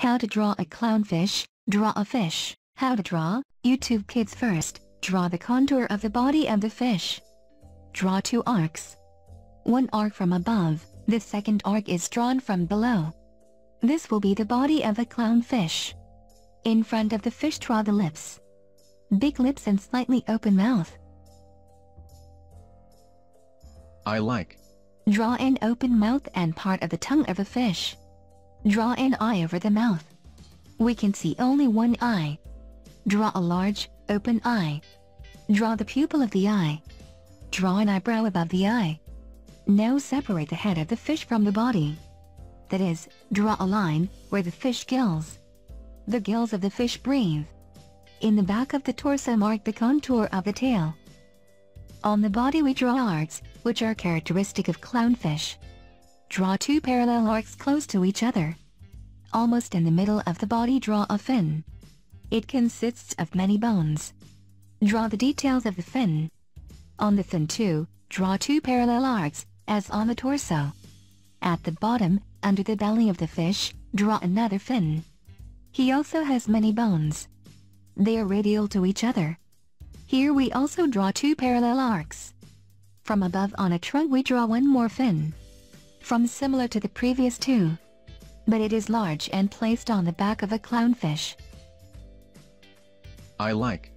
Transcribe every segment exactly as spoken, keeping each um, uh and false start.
How to draw a clownfish, draw a fish, how to draw, YouTube Kids first, draw the contour of the body of the fish. Draw two arcs. One arc from above, the second arc is drawn from below. This will be the body of a clownfish. In front of the fish draw the lips. Big lips and slightly open mouth. I like. Draw an open mouth and part of the tongue of a fish. Draw an eye over the mouth. We can see only one eye. Draw a large, open eye. Draw the pupil of the eye. Draw an eyebrow above the eye. Now separate the head of the fish from the body. That is, draw a line where the fish gills. The gills of the fish breathe. In the back of the torso mark the contour of the tail. On the body we draw arcs, which are characteristic of clownfish. Draw two parallel arcs close to each other. Almost in the middle of the body draw a fin. It consists of many bones. Draw the details of the fin. On the fin too, draw two parallel arcs, as on the torso. At the bottom, under the belly of the fish, draw another fin. He also has many bones. They are radial to each other. Here we also draw two parallel arcs. From above on a trunk we draw one more fin. From similar to the previous two, but it is large and placed on the back of a clownfish. I like.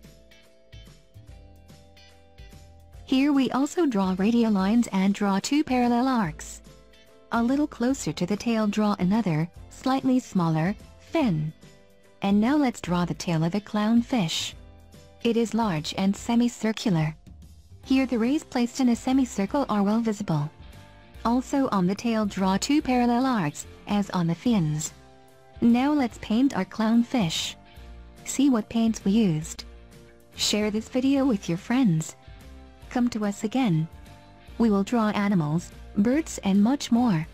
Here we also draw radial lines and draw two parallel arcs. A little closer to the tail draw another, slightly smaller, fin. And now let's draw the tail of a clownfish. It is large and semicircular. Here the rays placed in a semicircle are well visible. Also on the tail draw two parallel arcs, as on the fins. Now let's paint our clownfish. See what paints we used. Share this video with your friends. Come to us again. We will draw animals, birds and much more.